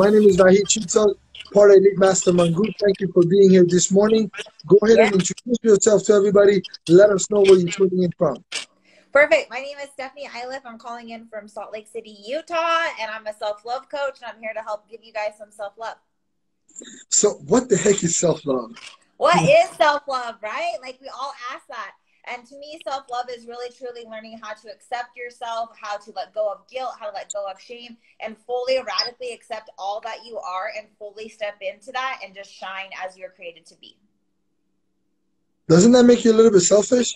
My name is Vahid Chitsaz, part of Elite Mastermind Group. Thank you for being here this morning. Go ahead and introduce yourself to everybody. Let us know where you're tuning in from. Perfect. My name is Stefhanie Iliff. I'm calling in from Salt Lake City, Utah, and I'm a self-love coach, and I'm here to help give you guys some self-love. So what the heck is self-love? What is self-love, right? Like, we all ask that. And to me, self-love is really, truly learning how to accept yourself, how to let go of guilt, how to let go of shame, and fully, radically accept all that you are and fully step into that and just shine as you're created to be. Doesn't that make you a little bit selfish?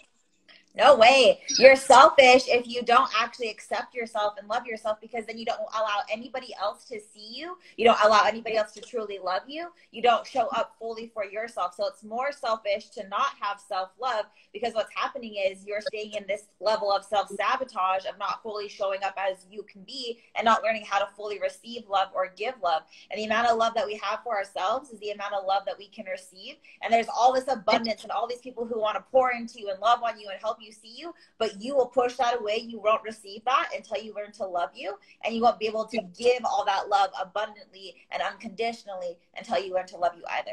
No way. You're selfish if you don't actually accept yourself and love yourself, because then you don't allow anybody else to see you. You don't allow anybody else to truly love you. You don't show up fully for yourself. So it's more selfish to not have self-love, because what's happening is you're staying in this level of self-sabotage of not fully showing up as you can be and not learning how to fully receive love or give love. And the amount of love that we have for ourselves is the amount of love that we can receive. And there's all this abundance and all these people who want to pour into you and love on you and help you. You see you, but you will push that away. You won't receive that until you learn to love you, and you won't be able to give all that love abundantly and unconditionally until you learn to love you either.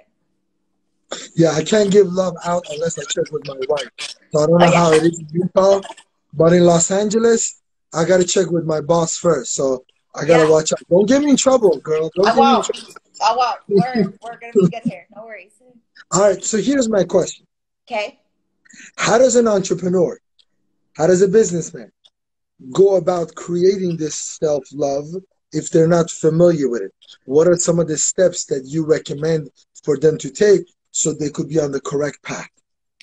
Yeah, I can't give love out unless I check with my wife. So I don't know how it is in Utah, but in Los Angeles, I got to check with my boss first. So I got to watch out. Don't get me in trouble, girl. Don't get me in trouble. I won't. We're going to be good here. No worries. All right. So here's my question. Okay. How does an entrepreneur, how does a businessman go about creating this self-love if they're not familiar with it? What are some of the steps that you recommend for them to take so they could be on the correct path?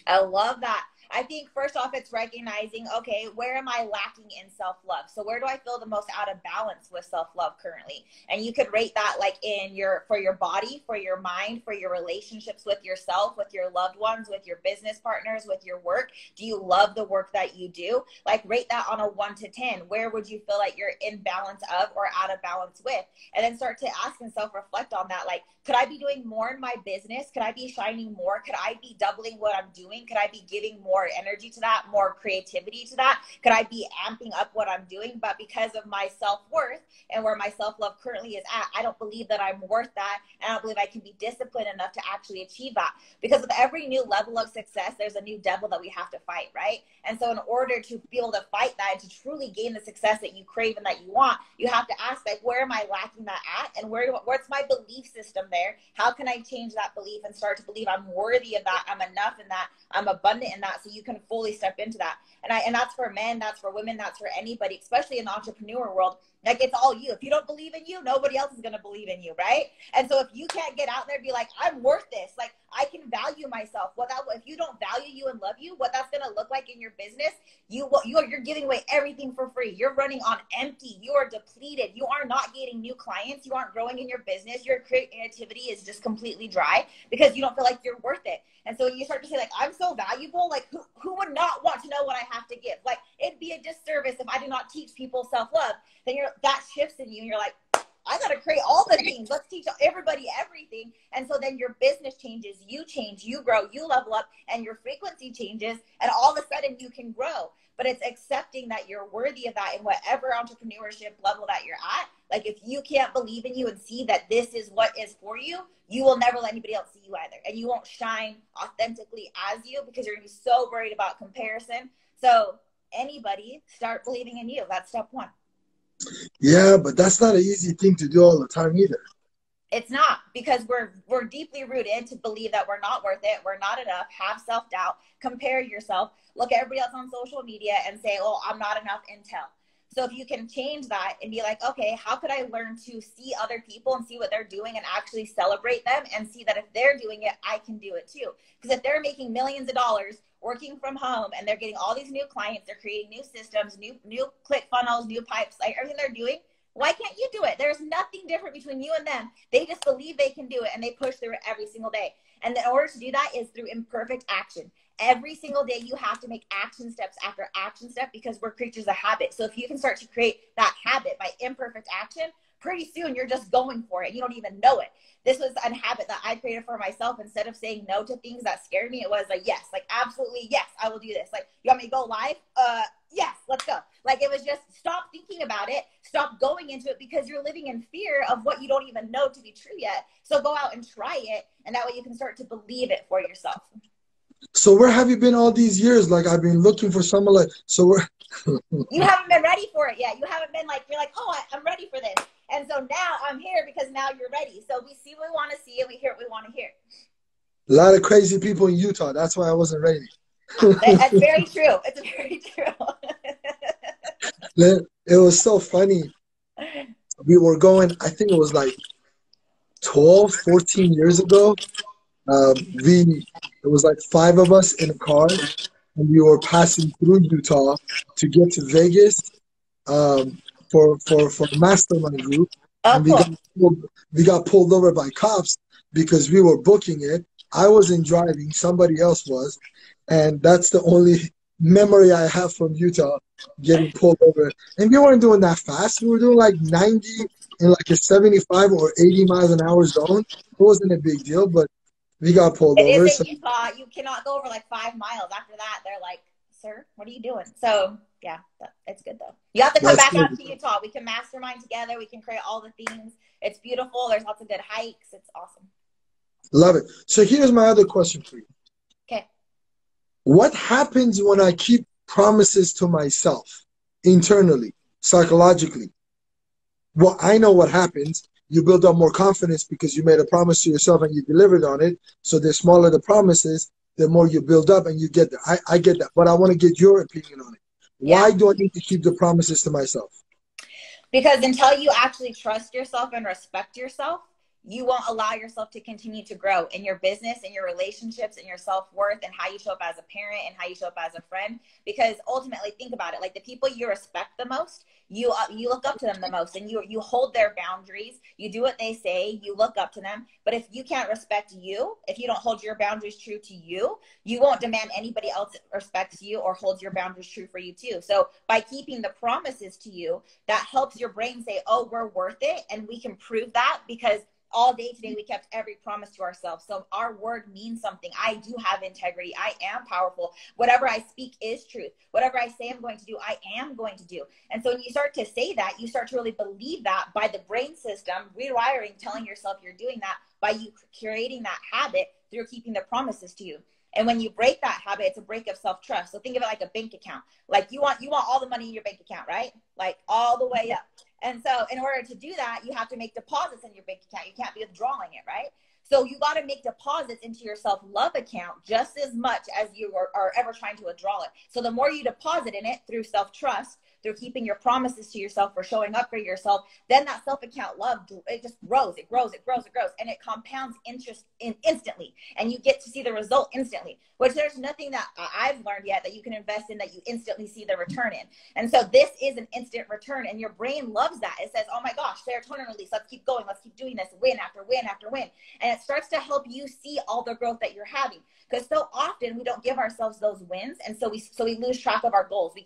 I love that. I think first off, it's recognizing, okay, where am I lacking in self-love? So where do I feel the most out of balance with self-love currently? And you could rate that like in your, for your body, for your mind, for your relationships with yourself, with your loved ones, with your business partners, with your work. Do you love the work that you do? Like, rate that on a 1 to 10. Where would you feel like you're in balance of or out of balance with? And then start to ask and self-reflect on that. Like, could I be doing more in my business? Could I be shining more? Could I be doubling what I'm doing? Could I be giving more? More energy to that, more creativity to that? Could I be amping up what I'm doing? But because of my self-worth and where my self-love currently is at, I don't believe that I'm worth that, and I don't believe I can be disciplined enough to actually achieve that. Because with every new level of success, there's a new devil that we have to fight, right? And so in order to be able to fight that and to truly gain the success that you crave and that you want, you have to ask, like, where am I lacking that at? And where's my belief system there? How can I change that belief and start to believe I'm worthy of that, I'm enough in that, I'm abundant in that, so you can fully step into that. And that's for men, that's for women, that's for anybody, especially in the entrepreneur world. Like, it's all you. If you don't believe in you, nobody else is going to believe in you, right? And so if you can't get out there and be like, I'm worth this, like, I can value myself. Well, that, if you don't value you and love you, what that's going to look like in your business, you're giving away everything for free. You're running on empty. You are depleted. You are not getting new clients. You aren't growing in your business. Your creativity is just completely dry because you don't feel like you're worth it. And so when you start to say, like, I'm so valuable, like, who would not want to know what I have to give? Like, it'd be a disservice if I did not teach people self-love. Then that shifts in you, and you're like, I got to create all the things. Let's teach everybody everything. And so then your business changes, you change, you grow, you level up, and your frequency changes, and all of a sudden you can grow. But it's accepting that you're worthy of that in whatever entrepreneurship level that you're at. Like, if you can't believe in you and see that this is what is for you, you will never let anybody else see you either. And you won't shine authentically as you, because you're going to be so worried about comparison. So anybody, start believing in you. That's step one. Yeah, but that's not an easy thing to do all the time either. It's not, because we're deeply rooted to believe that we're not worth it, we're not enough, have self-doubt, compare yourself, look at everybody else on social media and say, oh, I'm not enough until. So if you can change that and be like, okay, how could I learn to see other people and see what they're doing and actually celebrate them and see that if they're doing it, I can do it too. Because if they're making millions of dollars working from home and they're getting all these new clients, they're creating new systems, new ClickFunnels, new pipes, like everything they're doing, why can't you do it? There's nothing different between you and them. They just believe they can do it, and they push through it every single day. And in order to do that is through imperfect action. Every single day you have to make action steps after action step, because we're creatures of habit. So if you can start to create that habit by imperfect action, pretty soon you're just going for it. You don't even know it. This was a habit that I created for myself. Instead of saying no to things that scared me, it was like, yes, like, absolutely, yes, I will do this. Like, you want me to go live? Yes, let's go. Like, it was just stop thinking about it. Stop going into it because you're living in fear of what you don't even know to be true yet. So go out and try it. And that way you can start to believe it for yourself. So where have you been all these years? Like, I've been looking for someone like, so where? You haven't been ready for it yet. You haven't been like, you're like, oh, I'm ready for this. And so now I'm here because now you're ready. So we see what we want to see and we hear what we want to hear. A lot of crazy people in Utah. That's why I wasn't ready. That's very true. It's very true. It was so funny. We were going, I think it was like 12, 14 years ago. It was like 5 of us in a car, and we were passing through Utah to get to Vegas for a mastermind group. Oh, and we got pulled over by cops because we were booking it. I wasn't driving, somebody else was, and that's the only memory I have from Utah, getting pulled over. And we weren't doing that fast. We were doing like 90 in like a 75 or 80 miles an hour zone. It wasn't a big deal, but we got pulled over. It is in Utah. You cannot go over like 5 miles. After that, they're like, sir, what are you doing? So yeah, it's good though. You have to come back out to Utah. We can mastermind together. We can create all the things. It's beautiful. There's lots of good hikes. It's awesome. Love it. So here's my other question for you. Okay. What happens when I keep promises to myself internally, psychologically? Well, I know what happens. You build up more confidence because you made a promise to yourself and you delivered on it. So the smaller the promises, the more you build up and you get there. I get that. But I want to get your opinion on it. Yeah. Why do I need to keep the promises to myself? Because until you actually trust yourself and respect yourself, you won't allow yourself to continue to grow in your business and your relationships and your self-worth and how you show up as a parent and how you show up as a friend. Because ultimately, think about it, like the people you respect the most, you look up to them the most, and you hold their boundaries. You do what they say. You look up to them. But if you can't respect you, if you don't hold your boundaries true to you, you won't demand anybody else respects you or holds your boundaries true for you too. So by keeping the promises to you, that helps your brain say, oh, we're worth it. And we can prove that because all day today, we kept every promise to ourselves. So our word means something. I do have integrity. I am powerful. Whatever I speak is truth. Whatever I say I'm going to do, I am going to do. And so when you start to say that, you start to really believe that by the brain system, rewiring, telling yourself you're doing that by you creating that habit through keeping the promises to you. And when you break that habit, it's a break of self-trust. So think of it like a bank account. Like you want all the money in your bank account, right? Like all the way up. And so in order to do that, you have to make deposits in your bank account. You can't be withdrawing it, right? So you got to make deposits into your self-love account just as much as you are ever trying to withdraw it. So the more you deposit in it through self-trust, through keeping your promises to yourself or showing up for yourself, then that self-account love, it just grows, it grows, it grows, it grows, and it compounds interest instantly. And you get to see the result instantly, which there's nothing that I've learned yet that you can invest in that you instantly see the return in. And so this is an instant return, and your brain loves that. It says, oh my gosh, serotonin release, let's keep going, let's keep doing this, win after win after win. And it starts to help you see all the growth that you're having. Because so often we don't give ourselves those wins, and so we lose track of our goals. We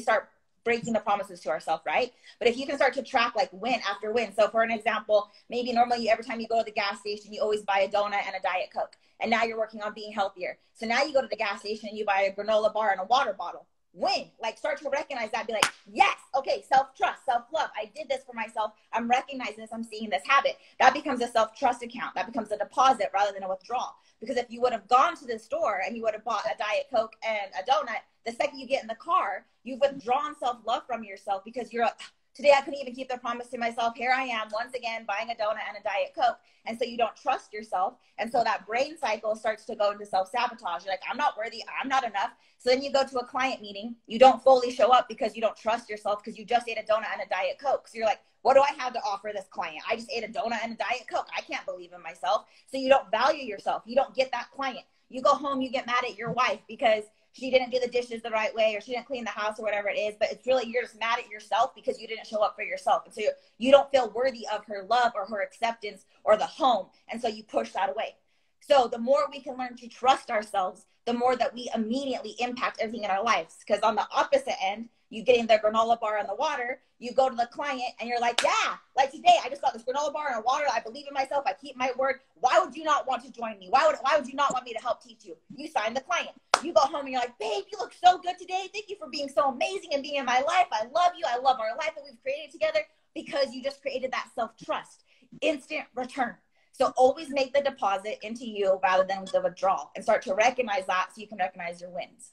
start breaking the promises to ourselves, right? But if you can start to track like win after win. So for an example, maybe normally every time you go to the gas station, you always buy a donut and a Diet Coke. And now you're working on being healthier. So now you go to the gas station and you buy a granola bar and a water bottle. Win. Like start to recognize that. Be like, yes, okay, self-trust, self-love. I did this for myself. I'm recognizing this. I'm seeing this habit. That becomes a self-trust account. That becomes a deposit rather than a withdrawal. Because if you would have gone to the store and you would have bought a Diet Coke and a donut, the second you get in the car, you've withdrawn self-love from yourself because you're today I couldn't even keep the promise to myself. Here I am once again buying a donut and a Diet Coke. And so you don't trust yourself. And so that brain cycle starts to go into self-sabotage. You're like, I'm not worthy. I'm not enough. So then you go to a client meeting. You don't fully show up because you don't trust yourself because you just ate a donut and a Diet Coke. So you're like, what do I have to offer this client? I just ate a donut and a Diet Coke. I can't believe in myself. So you don't value yourself. You don't get that client. You go home, you get mad at your wife because she didn't do the dishes the right way, or she didn't clean the house or whatever it is, but it's really, you're just mad at yourself because you didn't show up for yourself. And so you don't feel worthy of her love or her acceptance or the home. And so you push that away. So the more we can learn to trust ourselves, the more that we immediately impact everything in our lives. Because on the opposite end, you getting the granola bar and the water, you go to the client and you're like, yeah, like today, I just got this granola bar and water. I believe in myself. I keep my word. Why would you not want to join me? Why would you not want me to help teach you? You sign the client. You go home and you're like, babe, you look so good today. Thank you for being so amazing and being in my life. I love you. I love our life that we've created together, because you just created that self-trust, instant return. So always make the deposit into you rather than the withdrawal, and start to recognize that so you can recognize your wins.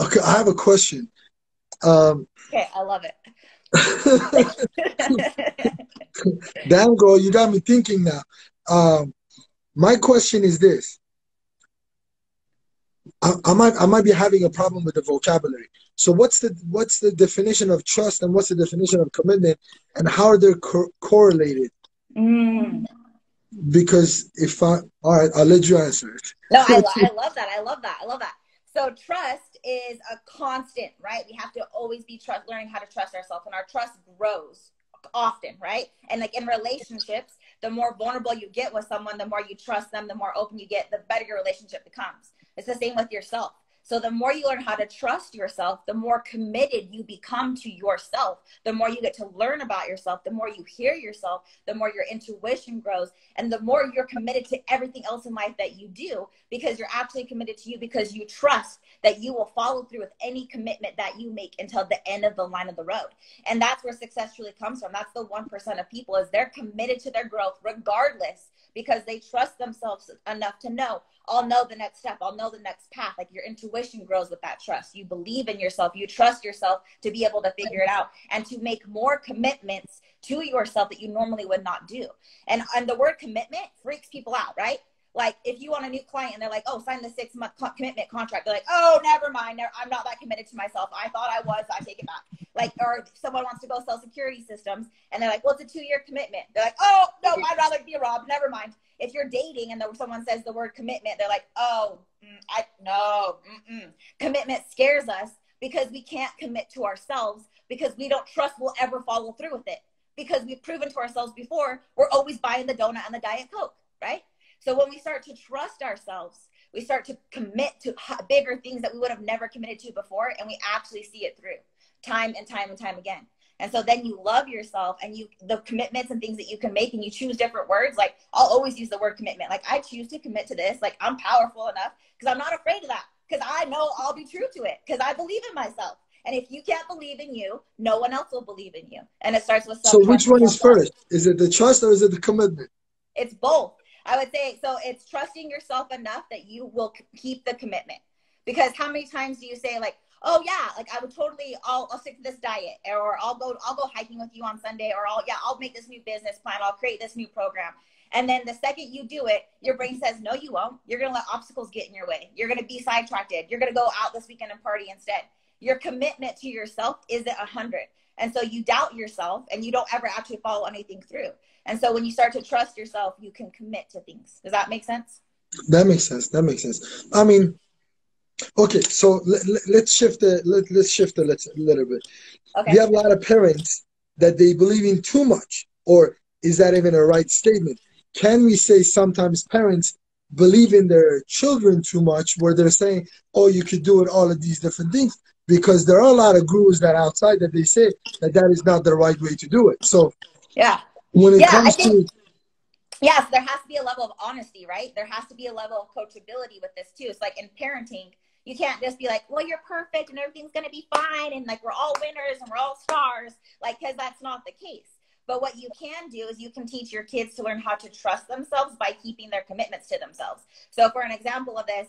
Okay, I have a question. Okay, I love it. Damn, girl, you got me thinking now. My question is this. I might be having a problem with the vocabulary. So what's the definition of trust, and what's the definition of commitment, and how are they correlated? Because if I, all right, I'll let you answer it. No, I love that. So trust is a constant, right? We have to always be learning how to trust ourselves, and our trust grows often, right? And like in relationships, the more vulnerable you get with someone, the more you trust them, the more open you get, the better your relationship becomes. It's the same with yourself. So the more you learn how to trust yourself, the more committed you become to yourself, the more you get to learn about yourself, the more you hear yourself, the more your intuition grows, and the more you're committed to everything else in life that you do, because you're actually committed to you, because you trust that you will follow through with any commitment that you make until the end of the line of the road. And that's where success really comes from. That's the 1% of people, is they're committed to their growth regardless, because they trust themselves enough to know, I'll know the next step, I'll know the next path. Like your intuition grows with that trust. You believe in yourself, you trust yourself to be able to figure it out and to make more commitments to yourself that you normally would not do. And the word commitment freaks people out, right? Like if you want a new client and they're like, oh, sign the 6-month commitment contract. They're like, oh, never mind. I'm not that committed to myself. I thought I was, so I take it back. Like, or someone wants to go sell security systems and they're like, well, it's a 2-year commitment. They're like, oh, no, I'd rather be robbed. Never mind. If you're dating and someone says the word commitment, they're like, oh, no. Commitment scares us because we can't commit to ourselves, because we don't trust we'll ever follow through with it, because we've proven to ourselves before we're always buying the donut and the Diet Coke, right? So when we start to trust ourselves, we start to commit to bigger things that we would have never committed to before, and we actually see it through time and time and time again. And so then you love yourself, and the commitments and things that you can make, and you choose different words. Like I'll always use the word commitment. Like I choose to commit to this. Like I'm powerful enough because I'm not afraid of that, because I know I'll be true to it, because I believe in myself. And if you can't believe in you, no one else will believe in you. And it starts with self-trust. So which one is first? Is it the trust or is it the commitment? It's both. I would say, so it's trusting yourself enough that you will keep the commitment. Because how many times do you say like, oh yeah, like I would totally, I'll stick to this diet, or I'll go hiking with you on Sunday, or I'll make this new business plan, I'll create this new program. And then the second you do it, your brain says, no, you won't. You're going to let obstacles get in your way. You're going to be sidetracked. You're going to go out this weekend and party instead. Your commitment to yourself isn't 100. And so you doubt yourself and you don't ever actually follow anything through. And so when you start to trust yourself, you can commit to things. Does that make sense? That makes sense. That makes sense. I mean, okay, so let's shift a little bit. Okay. We have a lot of parents that they believe in too much, or is that even a right statement? Can we say sometimes parents believe in their children too much, where they're saying, oh, you could do it, all of these different things? Because there are a lot of gurus that outside that they say that is not the right way to do it. So yeah. When it comes to... Yes, there has to be a level of honesty, right? There has to be a level of coachability with this too. It's like in parenting, you can't just be like, well, you're perfect and everything's going to be fine, and like we're all winners and we're all stars, like, because that's not the case. But what you can do is you can teach your kids to learn how to trust themselves by keeping their commitments to themselves. So for an example of this,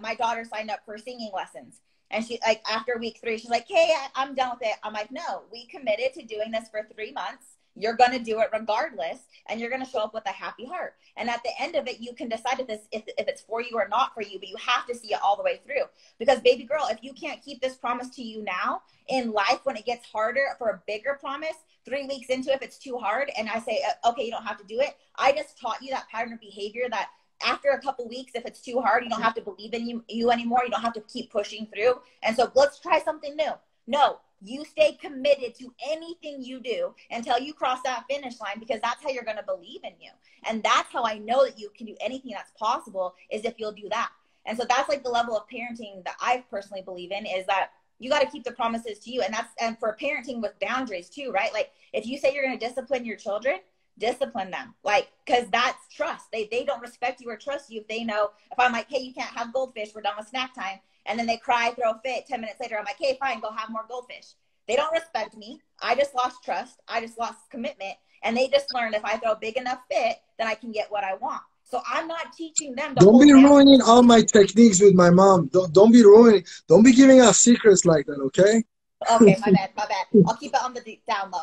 my daughter signed up for singing lessons. And she, like, after week 3, she's like, hey, I'm done with it. I'm like, no, we committed to doing this for 3 months. You're going to do it regardless, and you're going to show up with a happy heart. And at the end of it, you can decide if it's for you or not for you, but you have to see it all the way through. Because, baby girl, if you can't keep this promise to you now, in life, when it gets harder for a bigger promise, 3 weeks into it, if it's too hard, and I say, okay, you don't have to do it, I just taught you that pattern of behavior that after a couple weeks, if it's too hard, you don't have to believe in you anymore. You don't have to keep pushing through. And so let's try something new. No. You stay committed to anything you do until you cross that finish line, because that's how you're going to believe in you. And that's how I know that you can do anything that's possible, is if you'll do that. And so that's like the level of parenting that I personally believe in, is that you got to keep the promises to you. And for parenting with boundaries too, right? Like if you say you're going to discipline your children, discipline them, like, because that's trust. They don't respect you or trust you if they know, if I'm like, hey, you can't have goldfish, we're done with snack time, And then they cry, throw a fit. 10 minutes later, I'm like, hey, fine, go have more goldfish. They don't respect me. I just lost trust. I just lost commitment. And they just learned if I throw a big enough fit, then I can get what I want. So I'm not teaching them. Don't be ruining all my techniques with my mom. Don't be ruining. Don't be giving us secrets like that, okay? Okay, my bad, my bad. I'll keep it on the down low.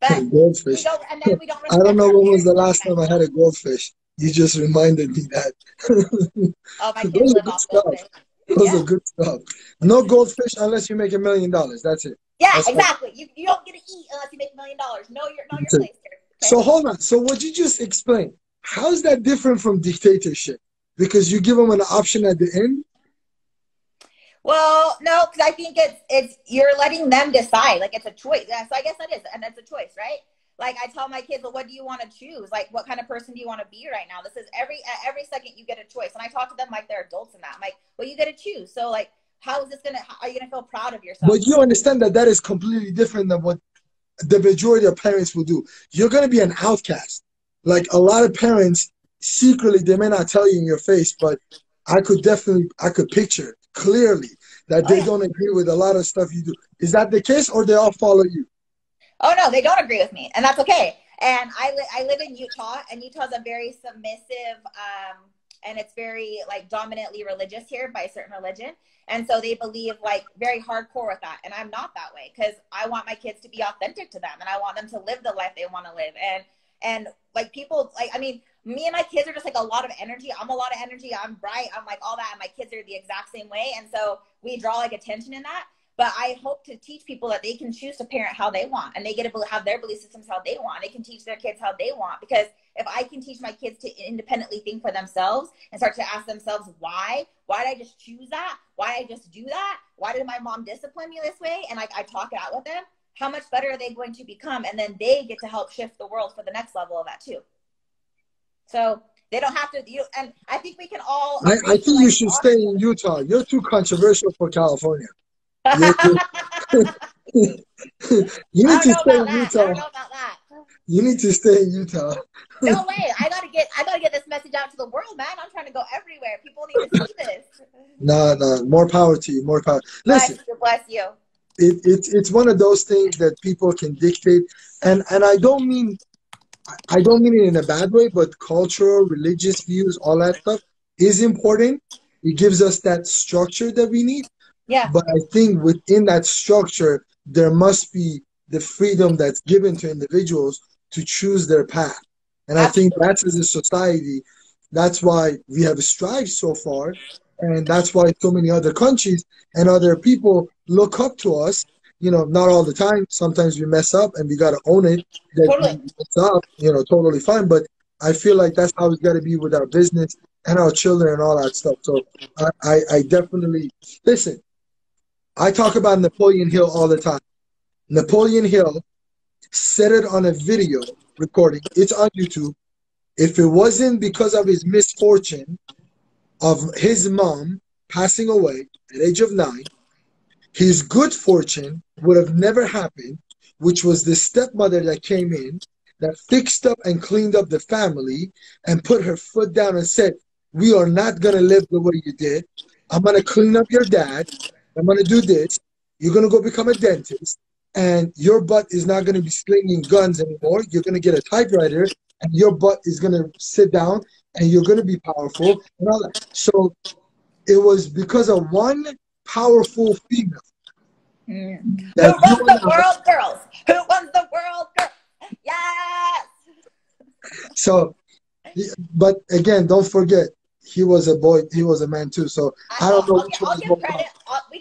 But goldfish. And then we don't I don't know when was the last time I had a goldfish. You just reminded me that. Oh, my kids love all goldfish. Those are good stuff. No goldfish unless you make $1 million. That's it. Yeah, that's exactly. You don't get to eat unless you make $1 million. Know your place here. Okay? So hold on. So what you just explained, how is that different from dictatorship? Because you give them an option at the end? Well, no, because I think it's you're letting them decide. Like, it's a choice. Yeah, so I guess that is. And that's a choice, right? Like, I tell my kids, well, what do you want to choose? Like, what kind of person do you want to be right now? This is every second you get a choice. And I talk to them like they're adults in that. I'm like, well, you get to choose. So, like, how is this going to, are you going to feel proud of yourself? But you understand that that is completely different than what the majority of parents will do. You're going to be an outcast. Like, a lot of parents, secretly, they may not tell you in your face, but I could picture clearly that they don't agree with a lot of stuff you do. Is that the case, or they all follow you? Oh, no, they don't agree with me, and that's okay. And I live in Utah, and Utah's a very submissive, and it's very, like, dominantly religious here by a certain religion. And so they believe, like, very hardcore with that, and I'm not that way because I want my kids to be authentic to them, and I want them to live the life they want to live. And like, people, like, I mean, me and my kids are just like a lot of energy. I'm a lot of energy. I'm bright. I'm like all that. And my kids are the exact same way. And so we draw like attention in that. But I hope to teach people that they can choose to parent how they want, and they get to have their belief systems how they want. They can teach their kids how they want, because if I can teach my kids to independently think for themselves and start to ask themselves, why did I just choose that? Why did I just do that? Why did my mom discipline me this way? And like, I talk it out with them. How much better are they going to become? And then they get to help shift the world for the next level of that too. So they don't have to, and I think we can all. I think you should stay in Utah. You're too controversial for California. You need to stay in Utah. I don't know about that. You need to stay in Utah. No way. I gotta get this message out to the world, man. I'm trying to go everywhere. People need to see this. No. More power to you. More power. Listen. Bless you. It's one of those things that people can dictate, and I don't mean it in a bad way, but cultural, religious views, all that stuff is important. It gives us that structure that we need. Yeah. But I think within that structure, there must be the freedom that's given to individuals to choose their path. And absolutely. I think that's, as a society, that's why we have strived so far. And that's why so many other countries and other people look up to us. You know, not all the time. Sometimes we mess up, and we got to own it. That totally. We mess up, you know, totally fine. But I feel like that's how it's got to be with our business and our children and all that stuff. So I definitely, listen, I talk about Napoleon Hill all the time. Napoleon Hill said it on a video recording. It's on YouTube. If it wasn't because of his misfortune, of his mom passing away at age of 9, his good fortune would have never happened, which was the stepmother that came in, that fixed up and cleaned up the family and put her foot down and said, we are not going to live the way you did. I'm going to clean up your dad. I'm going to do this. You're going to go become a dentist. And your butt is not going to be slinging guns anymore. You're going to get a typewriter. And your butt is going to sit down. And you're going to be powerful and all that. So it was because of one powerful female. Mm. Who runs the world, girls? Who runs the world, girls? Yes! So, but again, don't forget, he was a boy. He was a man too. So I don't know. Okay, I'll give credit.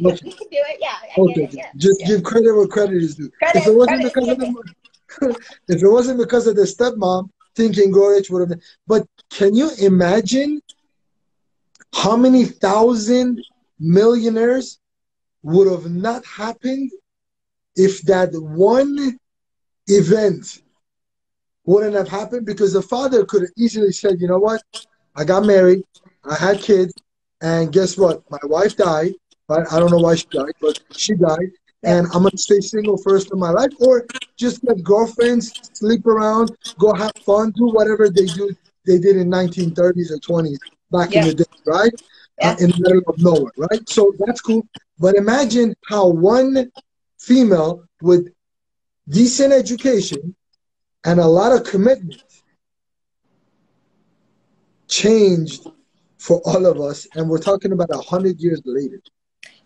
We can do it. Yeah. Just give credit where credit is due. If it wasn't because of the stepmom, Think and Grow Rich would have been. But can you imagine how many thousand millionaires would have not happened if that one event wouldn't have happened? Because the father could have easily said, you know what? I got married. I had kids. And guess what? My wife died. But I don't know why she died, but she died. And I'm going to stay single first in my life. Or just get girlfriends, sleep around, go have fun, do whatever they did in 1930s or 20s back in the day, right? in the middle of nowhere, right? So that's cool. But imagine how one female with decent education and a lot of commitment changed for all of us, and we're talking about 100 years later.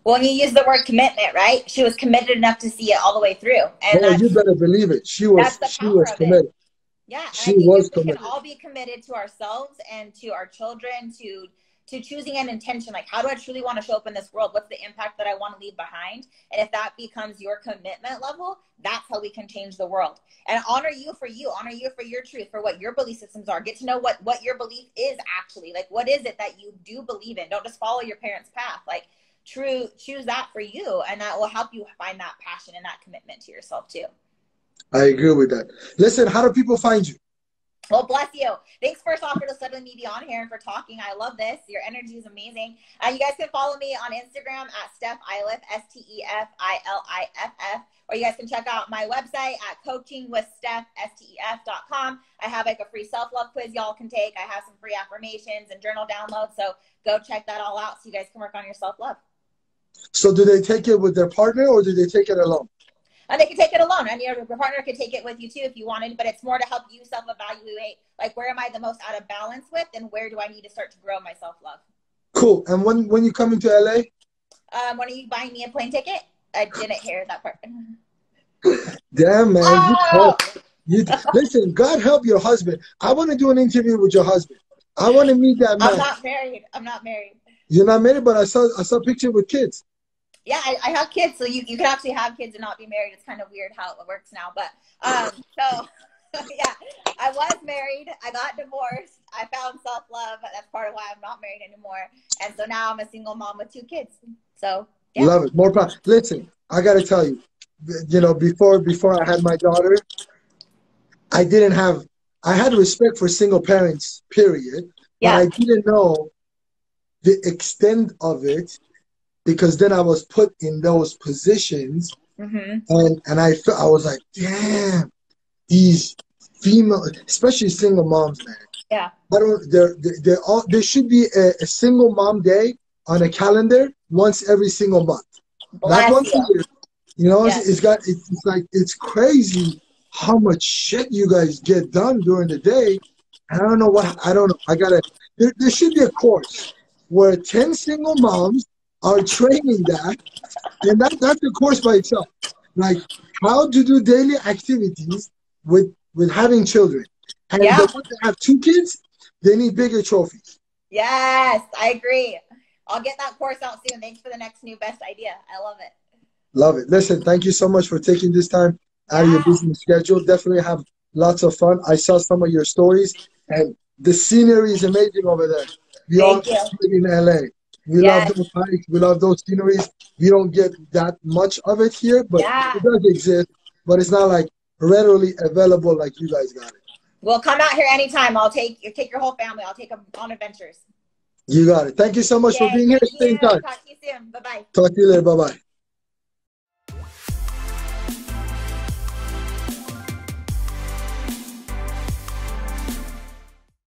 Well, you use the word commitment, right? She was committed enough to see it all the way through. And you better believe it. She was committed. Yeah, she was committed. We can all be committed to ourselves and to our children, to choosing an intention. Like, how do I truly want to show up in this world? What's the impact that I want to leave behind? And if that becomes your commitment level, that's how we can change the world. And honor you for you, honor you for your truth, for what your belief systems are. Get to know what your belief is actually. Like, what is it that you do believe in? Don't just follow your parents' path. Like, choose that for you, and that will help you find that passion and that commitment to yourself too. I agree with that. Listen, how do people find you? Well, bless you. Thanks first off for letting me be on here and for talking. I love this. Your energy is amazing. You guys can follow me on Instagram at Steph Iliff, S-T-E-F-I-L-I-F-F. Or you guys can check out my website at coachingwithsteph.com. I have like a free self-love quiz y'all can take. I have some free affirmations and journal downloads. So go check that all out so you guys can work on your self-love. So do they take it with their partner or do they take it alone? And they can take it alone, and your partner can take it with you too if you wanted, but it's more to help you self-evaluate, like, where am I the most out of balance with, and where do I need to start to grow my self-love? Cool. And when you come into LA? When are you buying me a plane ticket? I didn't hear that part. Damn, man. Oh! Listen, God help your husband. I want to do an interview with your husband. I want to meet that man. I'm not married. I'm not married. You're not married, but I saw a picture with kids. Yeah, I have kids, so you can actually have kids and not be married. It's kind of weird how it works now, but so yeah, I was married. I got divorced. I found self-love. That's part of why I'm not married anymore. And so now I'm a single mom with 2 kids. So yeah. Love it. More power. Listen, I got to tell you, you know, before I had my daughter, I had respect for single parents, period. Yeah. But I didn't know the extent of it, because then I was put in those positions, and I was like, damn, these female, especially single moms, man. Yeah. There should be a single mom day on a calendar once every single month. Like once a year, you know, yeah. It's like, it's crazy how much shit you guys get done during the day. And I don't know what, there should be a course where 10 single moms are training that, and that's a course by itself. Like, how to do daily activities with having children. And yeah. The ones that have 2 kids, they need bigger trophies. Yes, I agree. I'll get that course out soon. Thanks for the next new best idea. I love it. Love it. Listen, thank you so much for taking this time out of your busy schedule. Definitely have lots of fun. I saw some of your stories, and the scenery is amazing over there. Thank you. In LA. We love those hikes. We love those sceneries. We don't get that much of it here, but it does exist. But it's not like readily available like you guys got it. Well, come out here anytime. I'll take your whole family. I'll take them on adventures. You got it. Thank you so much for being here. Stay in touch. Talk to you soon. Bye-bye. Talk to you later. Bye-bye.